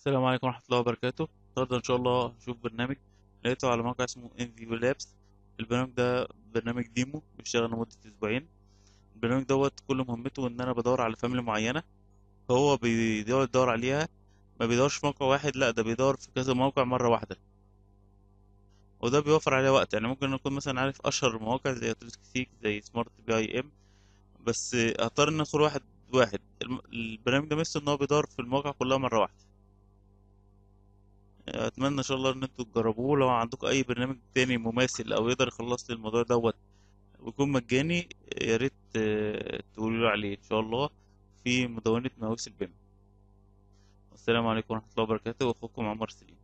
السلام عليكم ورحمة الله وبركاته. النهارده ان شاء الله هنشوف برنامج لقيته على موقع اسمه Enveu لابس. البرنامج ده برنامج ديمو بيشتغل لمدة اسبوعين. البرنامج دوت كل مهمته ان انا بدور على فاميلي معينة، فهو بيدور عليها، ما بيدورش في موقع واحد، لا ده بيدور في كذا موقع مرة واحدة، وده بيوفر عليه وقت. يعني ممكن اكون مثلا عارف اشهر مواقع زي TouristClick زي SmartBuy بس هضطر ان ادخل واحد واحد. البرنامج ده ميزته ان هو بيدور في المواقع كلها مرة واحدة. اتمنى ان شاء الله ان انتوا تجربوه. لو عندكم اي برنامج تاني مماثل او يقدر يخلص لي الموضوع دوت ويكون مجاني، يا ريت تقولوا لي عليه ان شاء الله في مدونة مقاس البيم. والسلام عليكم ورحمة الله وبركاته، واخوكم عمر سليم.